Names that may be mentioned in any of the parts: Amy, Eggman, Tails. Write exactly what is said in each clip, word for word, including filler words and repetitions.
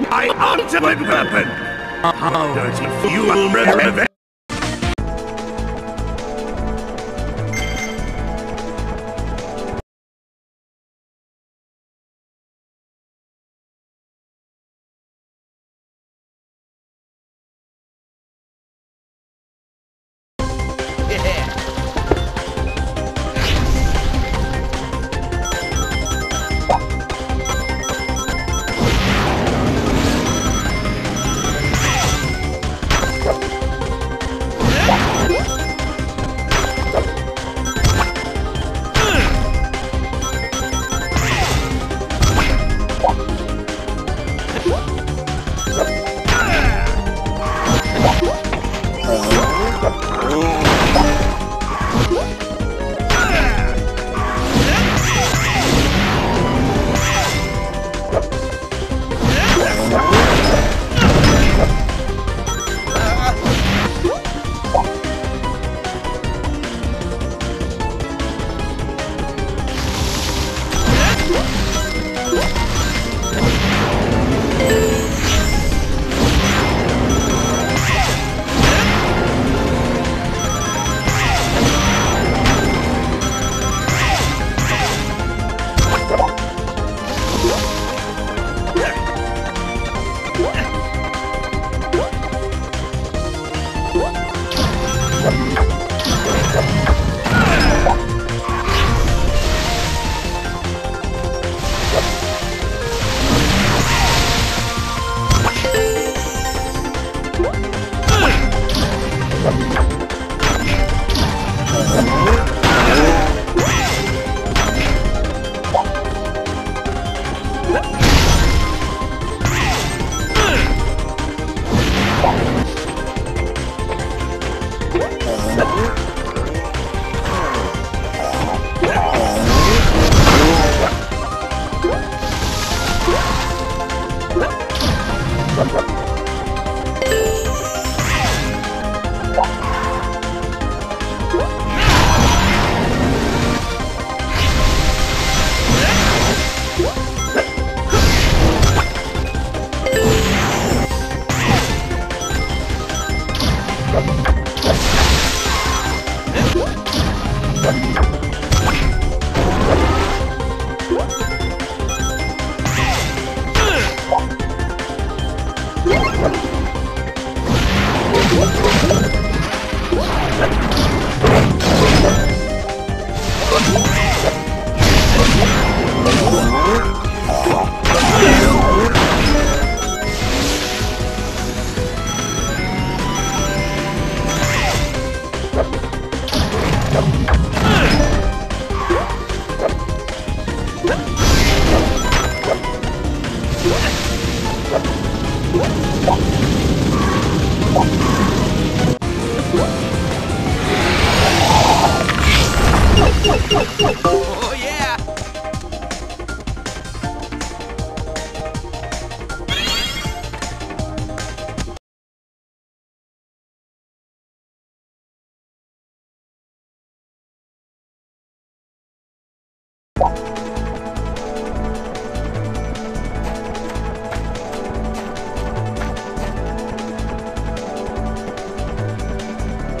my ultimate weapon! How dirty fuel revenge!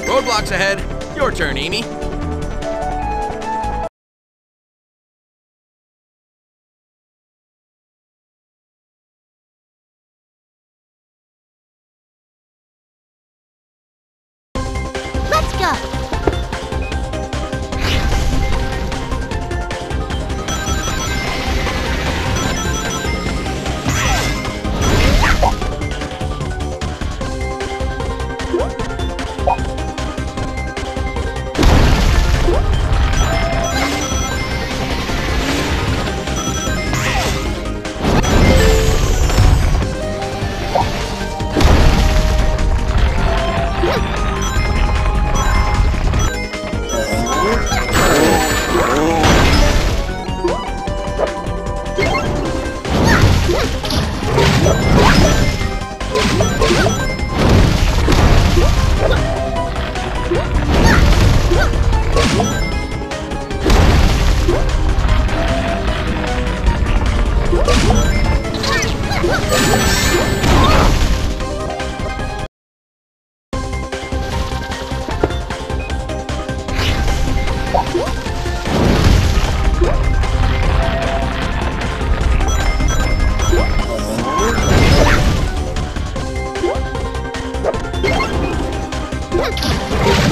Roadblocks ahead. Your turn, Amy. What?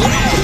Oh!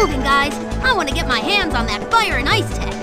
moving, guys. I want to get my hands on that fire and ice tech.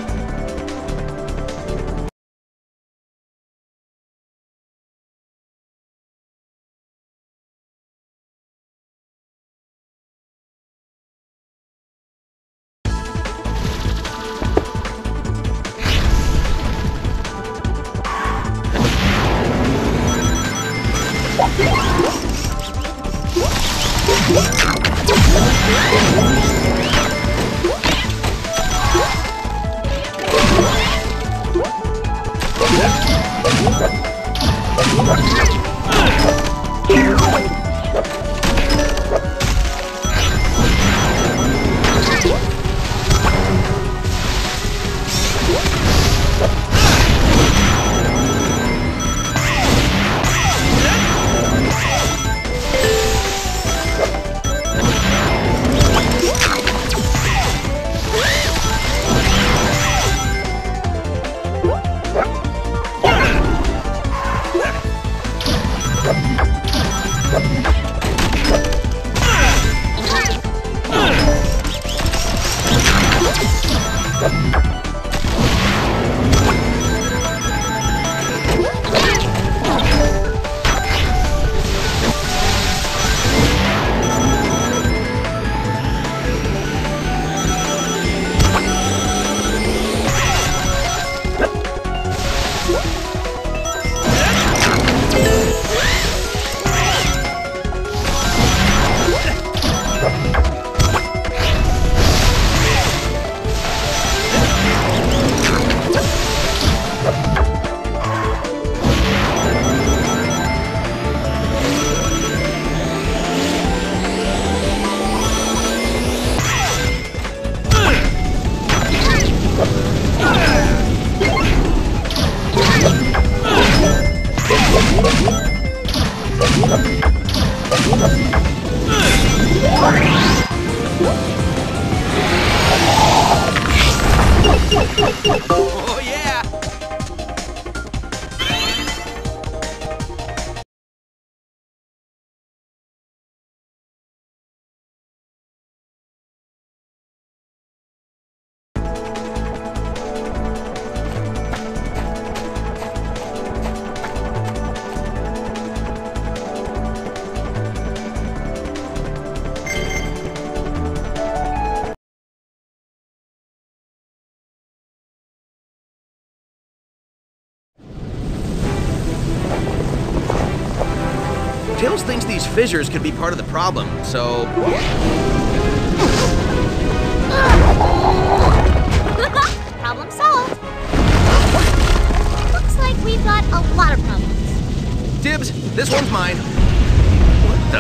Tails thinks these fissures could be part of the problem, so... Problem solved! Looks like we've got a lot of problems. Dibs, this one's mine. What the...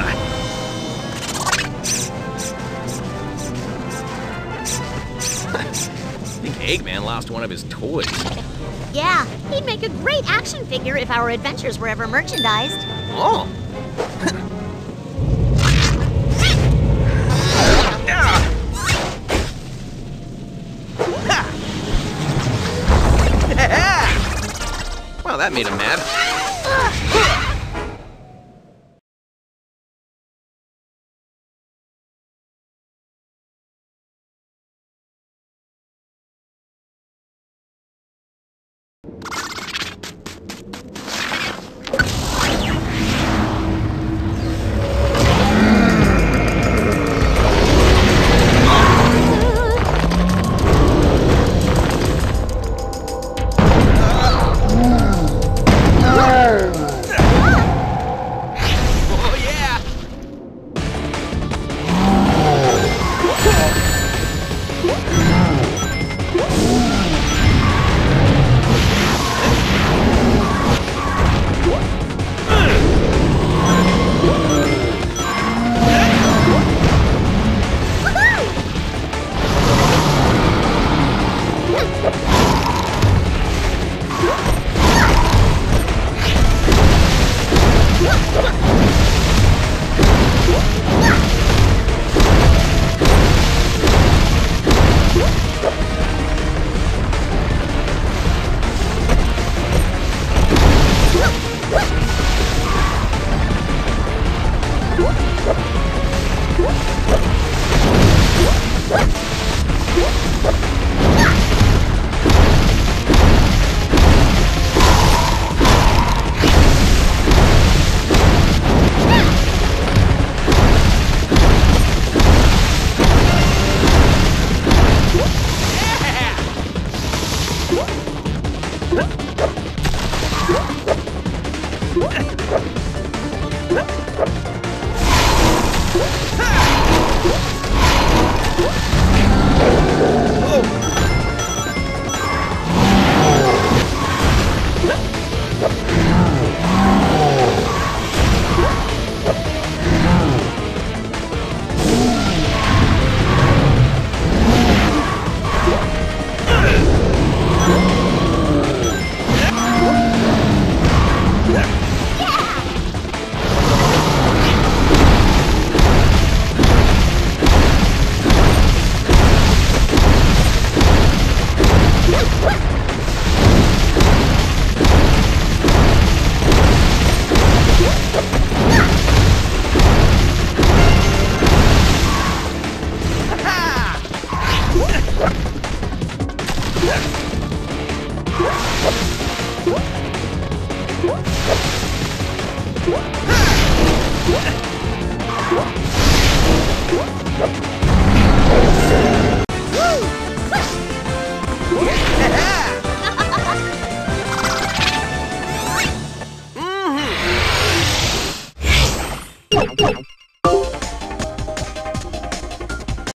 I think Eggman lost one of his toys. Yeah, he'd make a great action figure if our adventures were ever merchandised. Oh! Well, that made him mad. No!